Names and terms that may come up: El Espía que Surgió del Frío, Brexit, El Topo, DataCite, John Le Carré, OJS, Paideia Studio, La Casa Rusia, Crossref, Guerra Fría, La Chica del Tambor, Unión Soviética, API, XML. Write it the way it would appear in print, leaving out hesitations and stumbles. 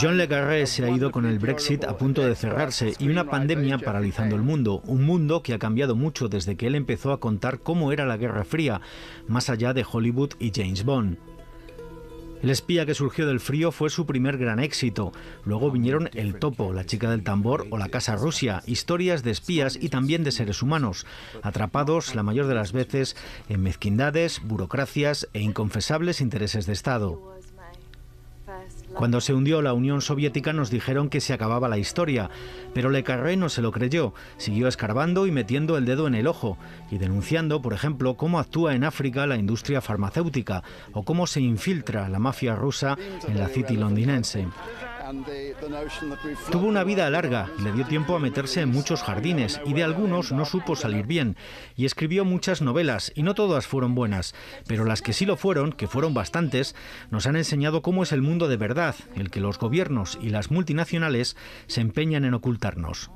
John Le Carré se ha ido con el Brexit a punto de cerrarse y una pandemia paralizando el mundo, un mundo que ha cambiado mucho desde que él empezó a contar cómo era la Guerra Fría, más allá de Hollywood y James Bond. El espía que surgió del frío fue su primer gran éxito. Luego vinieron El Topo, La Chica del Tambor o La Casa Rusia, historias de espías y también de seres humanos, atrapados la mayor de las veces en mezquindades, burocracias e inconfesables intereses de Estado. Cuando se hundió la Unión Soviética nos dijeron que se acababa la historia, pero Le Carré no se lo creyó, siguió escarbando y metiendo el dedo en el ojo y denunciando, por ejemplo, cómo actúa en África la industria farmacéutica o cómo se infiltra la mafia rusa en la City londinense. Tuvo una vida larga, le dio tiempo a meterse en muchos jardines y de algunos no supo salir bien, y escribió muchas novelas y no todas fueron buenas, pero las que sí lo fueron, que fueron bastantes, nos han enseñado cómo es el mundo de verdad, el que los gobiernos y las multinacionales se empeñan en ocultarnos.